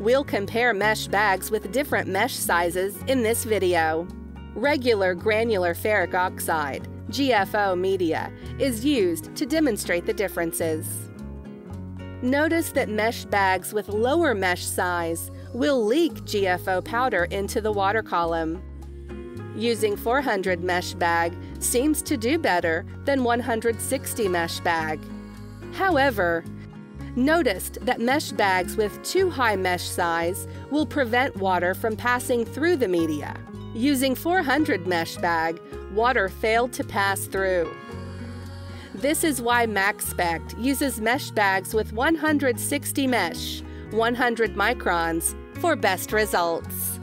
We'll compare mesh bags with different mesh sizes in this video. Regular granular ferric oxide, GFO media, is used to demonstrate the differences. Notice that mesh bags with lower mesh size will leak GFO powder into the water column. Using 400 mesh bag seems to do better than 160 mesh bag. However, noticed that mesh bags with too high mesh size will prevent water from passing through the media. Using 400 mesh bag, water failed to pass through. This is why Maxspect uses mesh bags with 160 mesh, 100 microns, for best results.